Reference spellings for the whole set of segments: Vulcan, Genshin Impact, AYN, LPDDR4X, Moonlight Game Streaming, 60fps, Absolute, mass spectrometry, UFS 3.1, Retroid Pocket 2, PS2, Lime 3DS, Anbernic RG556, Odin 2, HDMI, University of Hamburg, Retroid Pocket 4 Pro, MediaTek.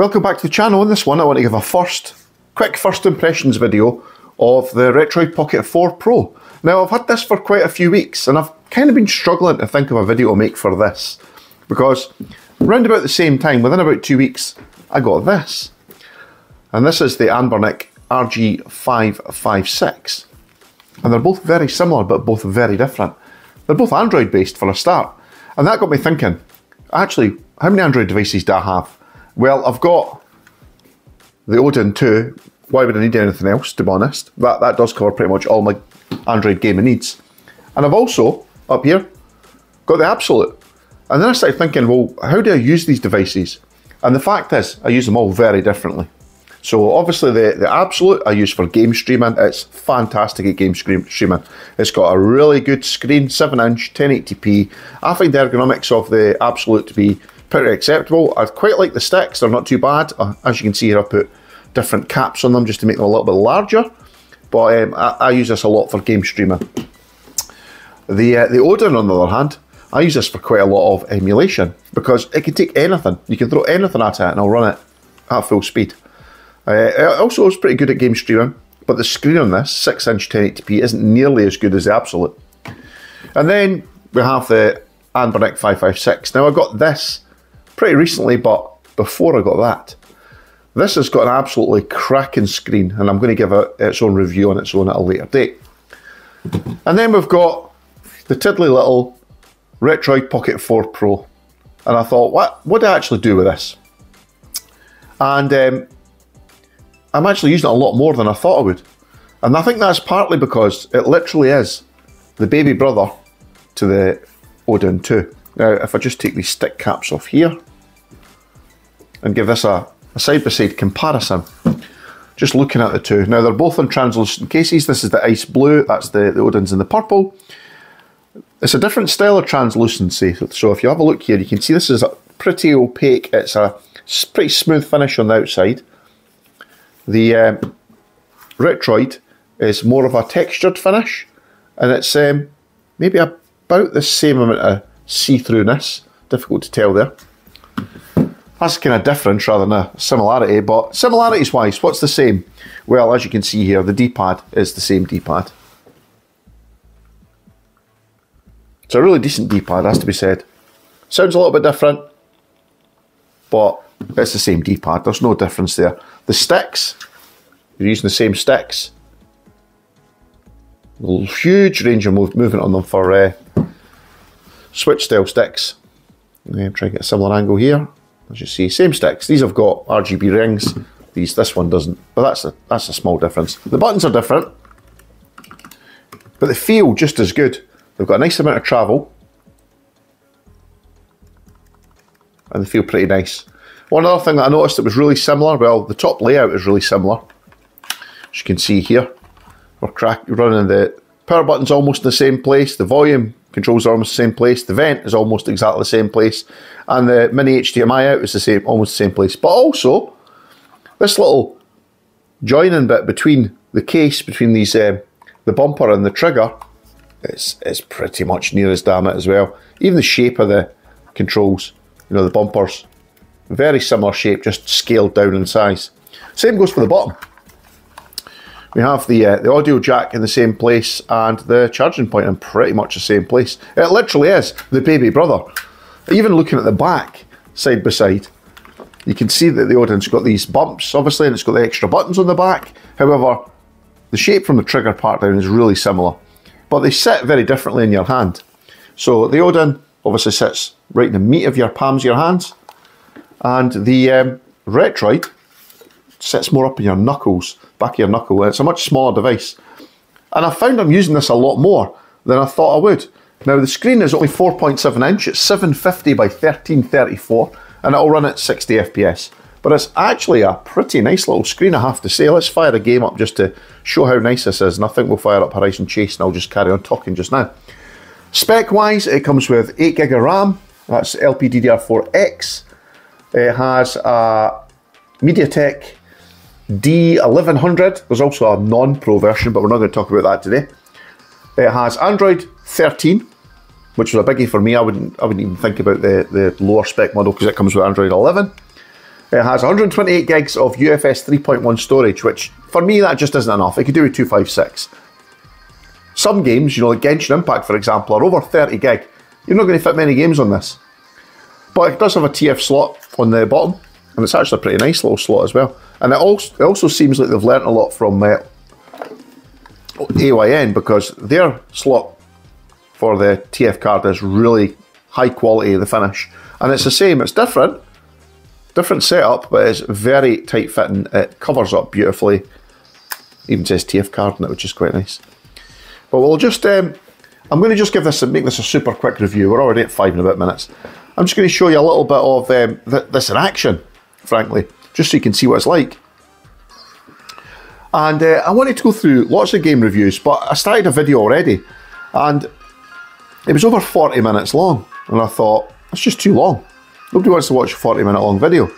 Welcome back to the channel. In this one I want to give a quick first impressions video of the Retroid Pocket 4 Pro. Now I've had this for quite a few weeks and I've kind of been struggling to think of a video to make for this, because round about the same time, within about 2 weeks, I got this. And this is the Anbernic RG556. And they're both very similar but both very different. They're both Android based for a start. And that got me thinking, actually, how many Android devices do I have? Well, I've got the Odin 2. Why would I need anything else, to be honest? That does cover pretty much all my Android gaming needs. And I've also, up here, got the Absolute. And then I started thinking, well, how do I use these devices? And the fact is, I use them all very differently. So obviously the Absolute I use for game streaming. It's fantastic at game streaming. It's got a really good screen, 7-inch, 1080p. I find the ergonomics of the Absolute to be pretty acceptable. I quite like the sticks, they're not too bad. As you can see here, I put different caps on them just to make them a little bit larger. But I use this a lot for game streaming. The Odin, on the other hand, I use this for quite a lot of emulation, because it can take anything. You can throw anything at it and I'll run it at full speed. It also is pretty good at game streaming, but the screen on this 6-inch 1080p isn't nearly as good as the Absolute. And then we have the Anbernic 556. Now I got this pretty recently, but before I got that, this has got an absolutely cracking screen, and I'm going to give it its own review on its own at a later date. And then we've got the tiddly little Retroid Pocket 4 Pro, and I thought, what do I actually do with this? And I'm actually using it a lot more than I thought I would. And I think that's partly because it literally is the baby brother to the Odin 2. Now, if I just take these stick caps off here and give this a side-by-side comparison, just looking at the two. Now, they're both in translucent cases. This is the ice blue, that's the Odin's in the purple. It's a different style of translucency. So if you have a look here, you can see this is a pretty opaque. It's a pretty smooth finish on the outside. The Retroid is more of a textured finish, and it's maybe about the same amount of see-throughness. Difficult to tell there. That's kind of difference rather than a similarity, but similarities-wise, what's the same? Well, as you can see here, the D-pad is the same D-pad. It's a really decent D-pad, has to be said. Sounds a little bit different, but it's the same D-pad, there's no difference there. The sticks, you're using the same sticks. A huge range of movement on them for switch style sticks. I'm trying to get a similar angle here. As you see, same sticks. These have got RGB rings. This one doesn't, but that's a small difference. The buttons are different, but they feel just as good. They've got a nice amount of travel, and they feel pretty nice. One other thing that I noticed that was really similar, well, the top layout is really similar. As you can see here, we're running the power button's almost in the same place, the volume controls are almost the same place, the vent is almost exactly the same place, and the mini HDMI out is the same, almost the same place. But also, this little joining bit between the case, between these the bumper and the trigger, it's pretty much near as damn it as well. Even the shape of the controls, you know, the bumpers, very similar shape, just scaled down in size. Same goes for the bottom. We have the audio jack in the same place and the charging point in pretty much the same place. It literally is the baby brother. Even looking at the back, side by side, you can see that the Odin's got these bumps, obviously, and it's got the extra buttons on the back. However, the shape from the trigger part down is really similar, but they sit very differently in your hand. So the Odin obviously sits right in the meat of your palms of your hands, and the Retroid sits more up in your knuckles, back of your knuckle, and it's a much smaller device. And I found I'm using this a lot more than I thought I would. Now the screen is only 4.7 inch, it's 750 by 1334, and it'll run at 60 FPS. But it's actually a pretty nice little screen, I have to say. Let's fire a game up just to show how nice this is, and I think we'll fire up Horizon Chase and I'll just carry on talking just now. Spec-wise, it comes with 8 gig of RAM, that's LPDDR4X. It has a MediaTek D1100. There's also a non-pro version, but we're not going to talk about that today. It has Android 13, which was a biggie for me. I wouldn't even think about the lower spec model because it comes with Android 11. It has 128 gigs of UFS 3.1 storage, which for me that just isn't enough. It could do with 256. Some games, you know, like Genshin Impact for example, are over 30 gig. You're not going to fit many games on this. But it does have a TF slot on the bottom, and it's actually a pretty nice little slot as well. And it also seems like they've learnt a lot from AYN, because their slot for the TF card is really high quality, the finish. And it's the same, it's different setup, but it's very tight fitting. It covers up beautifully. It even says TF card in it, which is quite nice. But we'll just, I'm going to just give this and make this a super quick review. We're already at 5 and a bit minutes. I'm just going to show you a little bit of this in action, frankly, just so you can see what it's like. And I wanted to go through lots of game reviews, but I started a video already, and it was over 40 minutes long, and I thought, that's just too long. Nobody wants to watch a 40-minute long video.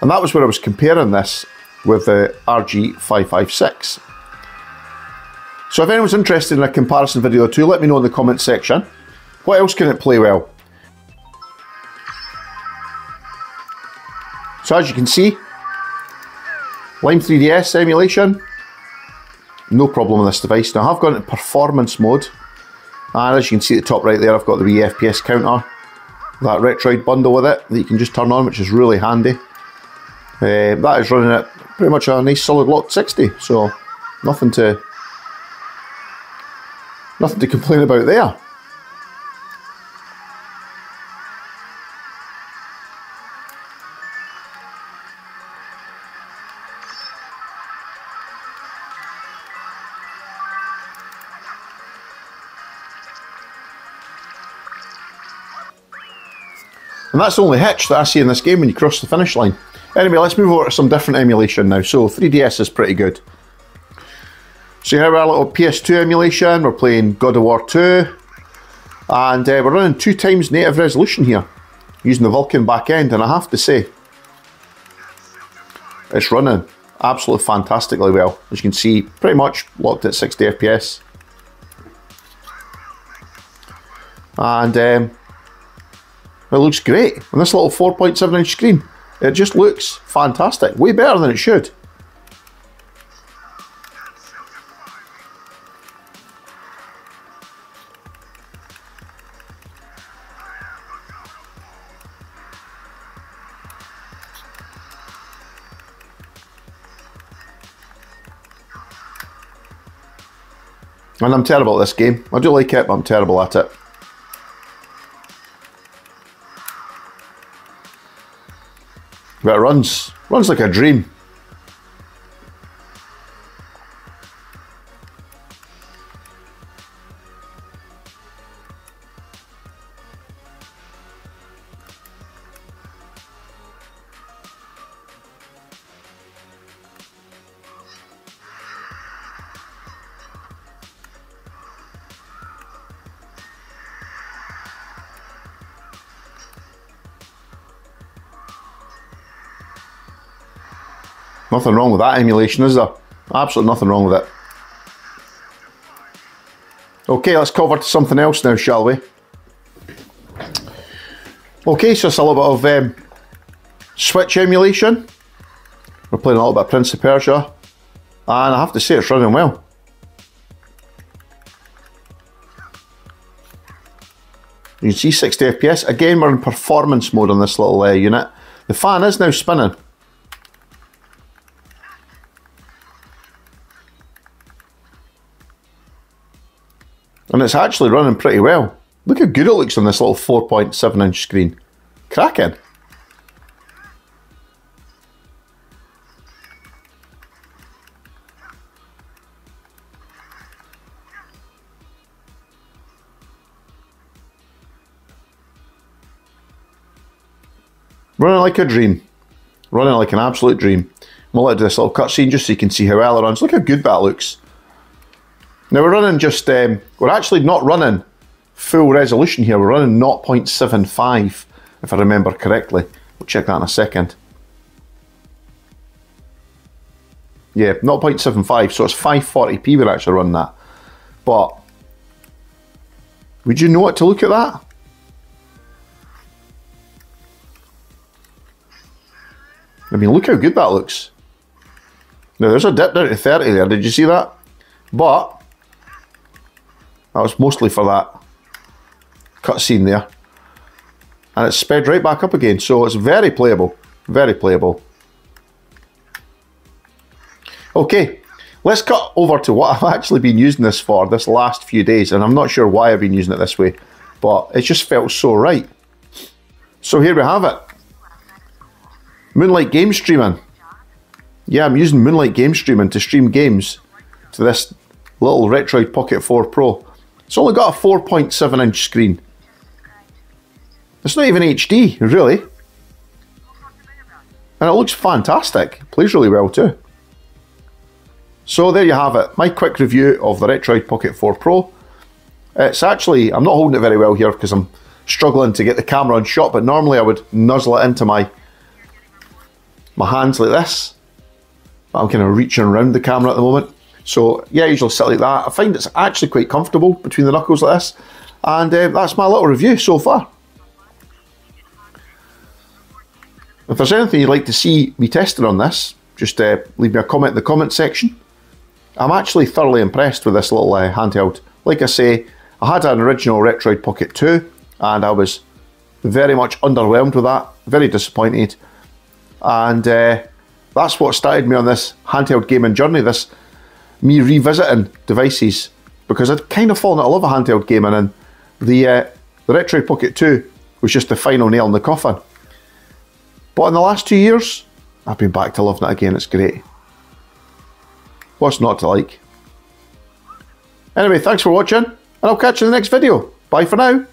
And that was where I was comparing this with the RG556. So if anyone's interested in a comparison video or two, let me know in the comments section. What else can it play well? So as you can see, Lime 3DS emulation, no problem with this device. Now I've gone into performance mode, and as you can see at the top right there, I've got the Wii FPS counter, that Retroid bundle with it that you can just turn on, which is really handy. That is running at pretty much a nice solid locked 60, so nothing to complain about there. And that's the only hitch that I see in this game when you cross the finish line. Anyway, let's move over to some different emulation now. So 3DS is pretty good. So here we are, a little PS2 emulation. We're playing God of War 2. And we're running 2x native resolution here, using the Vulcan back end. And I have to say, it's running absolutely fantastically well. As you can see, pretty much locked at 60 FPS. And it looks great on this little 4.7-inch screen. It just looks fantastic, way better than it should. And I'm terrible at this game. I do like it, but I'm terrible at it. But it runs like a dream. Nothing wrong with that emulation, is there? Absolutely nothing wrong with it. Okay, let's cover to something else now, shall we? Okay, so it's a little bit of Switch emulation. We're playing a little bit of Prince of Persia, and I have to say it's running well. You can see 60 FPS. Again, we're in performance mode on this little unit. The fan is now spinning. And it's actually running pretty well. Look how good it looks on this little 4.7-inch screen. Cracking. Running like a dream. Running like an absolute dream. We'll let do this little cutscene just so you can see how well it runs. Look how good that looks. Now we're running just, we're actually not running full resolution here, we're running 0.75 if I remember correctly. We'll check that in a second. Yeah, 0.75, so it's 540p we're actually running that. But, would you know what to look at that? mean, look how good that looks. Now, there's a dip down to 30 there. Did you see that? But that was mostly for that cutscene there. And it's sped right back up again. So it's very playable. Very playable. Okay. Let's cut over to what I've actually been using this for this last few days. And I'm not sure why I've been using it this way. But it just felt so right. So here we have it. Moonlight Game Streaming. Yeah, I'm using Moonlight Game Streaming to stream games to this little Retroid Pocket 4 Pro. It's only got a 4.7-inch screen. It's not even HD, really. And it looks fantastic. It plays really well too. So there you have it. My quick review of the Retroid Pocket 4 Pro. It's actually, I'm not holding it very well here because I'm struggling to get the camera on shot, but normally I would nuzzle it into my hands like this. I'm kind of reaching around the camera at the moment. So yeah, I usually sit like that. I find it's actually quite comfortable between the knuckles like this. And that's my little review so far. If there's anything you'd like to see me tested on this, just leave me a comment in the comment section. I'm actually thoroughly impressed with this little handheld. Like I say, I had an original Retroid Pocket 2 and I was very much underwhelmed with that, very disappointed. And that's what started me on this handheld gaming journey, this me revisiting devices, because I'd kind of fallen out of love with handheld gaming, and the Retroid Pocket 2 was just the final nail in the coffin. But in the last 2 years, I've been back to loving it again. It's great. What's not to like? Anyway, thanks for watching, and I'll catch you in the next video. Bye for now.